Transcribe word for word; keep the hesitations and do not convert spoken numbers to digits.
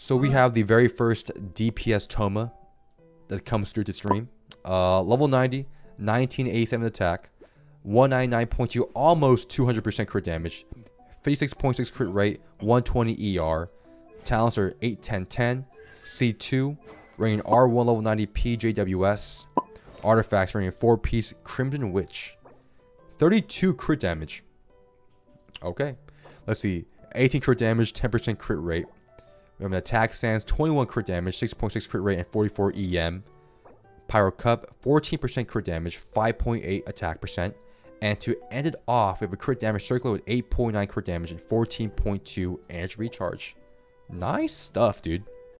So we have the very first D P S Toma that comes through to stream. Uh, level ninety, nineteen eighty-seven attack, one ninety-nine point two, almost two hundred percent crit damage, fifty-six point six crit rate, one twenty E R. Talents are eight, ten, ten, C two, rating R one, level ninety, P J W S. Artifacts rating four piece, Crimson Witch. thirty-two crit damage. Okay. Let's see. eighteen crit damage, ten percent crit rate. We have an attack stance, twenty-one crit damage, six point six crit rate, and forty-four E M. Pyro Cup, fourteen percent crit damage, five point eight attack percent. And to end it off, we have a crit damage circular with eight point nine crit damage and fourteen point two energy recharge. Nice stuff, dude.